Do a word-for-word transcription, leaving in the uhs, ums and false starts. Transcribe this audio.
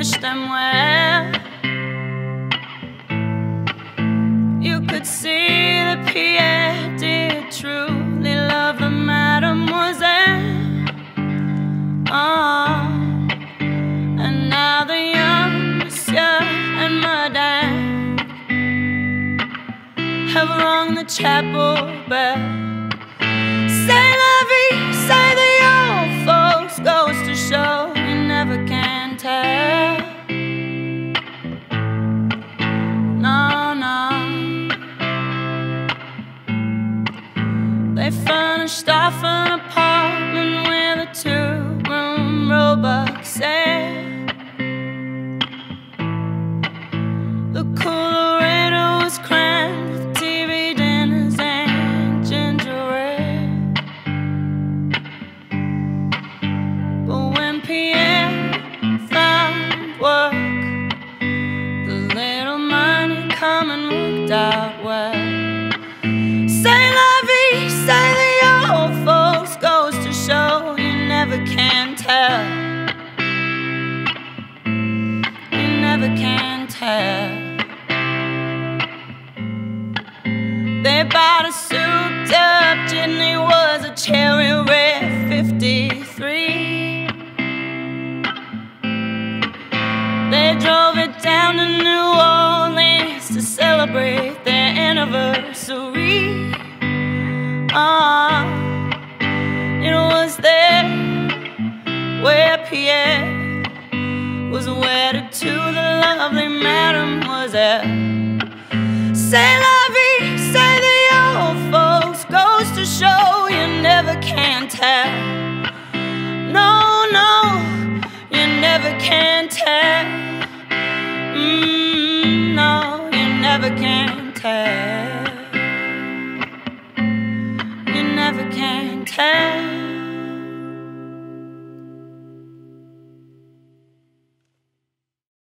wish them well. You could see that Pierre did truly love the mademoiselle. Oh, and now the young monsieur and madame have rung the chapel bell. They furnished off an apartment with a two-room Roebuck set. The coolerator was crammed with T V dinners and ginger ale. But when Pierre found work, the little money come and worked out well. You never can tell. They bought a souped up Jitney, was a cherry red fifty-three. They drove it down to New Orleans to celebrate their anniversary. Ah, oh, it was there where Pierre was wedded to the lovely mademoiselle. C'est la vie, say the old folks, goes to show you never can tell. No, no, you never can tell. Mm, no, you never can tell. You never can tell.